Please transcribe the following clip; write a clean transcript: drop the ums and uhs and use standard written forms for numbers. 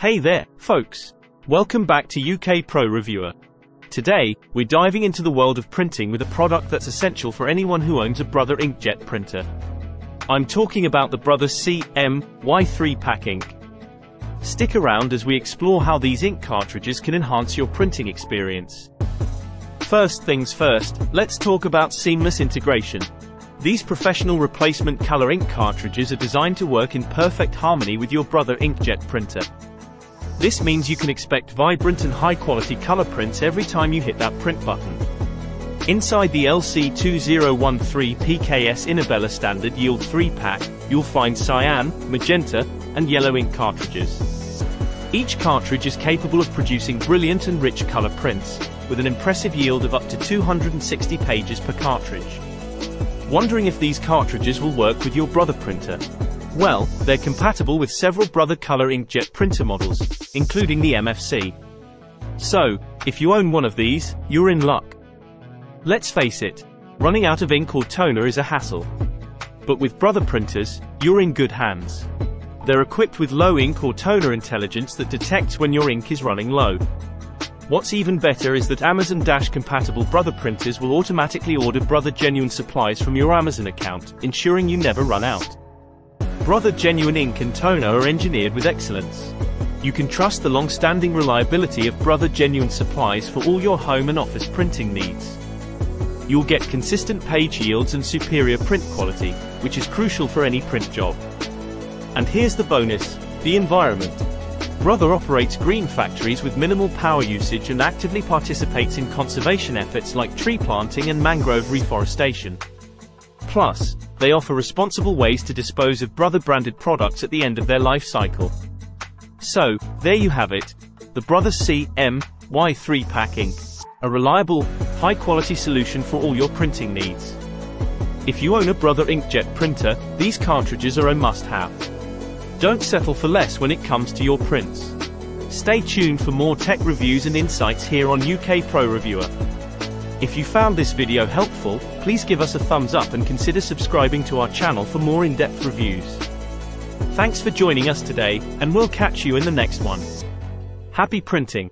Hey there, folks! Welcome back to UK Pro Reviewer. Today, we're diving into the world of printing with a product that's essential for anyone who owns a Brother inkjet printer. I'm talking about the Brother CMY3 Pack Ink. Stick around as we explore how these ink cartridges can enhance your printing experience. First things first, let's talk about seamless integration. These professional replacement color ink cartridges are designed to work in perfect harmony with your Brother inkjet printer. This means you can expect vibrant and high-quality color prints every time you hit that print button. Inside the LC2013PKS Inabella Standard Yield 3-pack, you'll find cyan, magenta, and yellow ink cartridges. Each cartridge is capable of producing brilliant and rich color prints, with an impressive yield of up to 260 pages per cartridge. Wondering if these cartridges will work with your Brother printer? Well, they're compatible with several Brother color inkjet printer models, including the MFC. So, if you own one of these, you're in luck. Let's face it, running out of ink or toner is a hassle. But with Brother printers, you're in good hands. They're equipped with low ink or toner intelligence that detects when your ink is running low. What's even better is that Amazon-compatible Brother printers will automatically order Brother Genuine supplies from your Amazon account, ensuring you never run out. Brother Genuine ink and toner are engineered with excellence. You can trust the long-standing reliability of Brother Genuine supplies for all your home and office printing needs. You'll get consistent page yields and superior print quality, which is crucial for any print job. And here's the bonus, the environment. Brother operates green factories with minimal power usage and actively participates in conservation efforts like tree planting and mangrove reforestation. Plus, they offer responsible ways to dispose of Brother-branded products at the end of their life cycle. So, there you have it, the Brother CMY3 Pack Ink, a reliable, high-quality solution for all your printing needs. If you own a Brother inkjet printer, these cartridges are a must-have. Don't settle for less when it comes to your prints. Stay tuned for more tech reviews and insights here on UK Pro Reviewer. If you found this video helpful, please give us a thumbs up and consider subscribing to our channel for more in-depth reviews. Thanks for joining us today, and we'll catch you in the next one. Happy printing!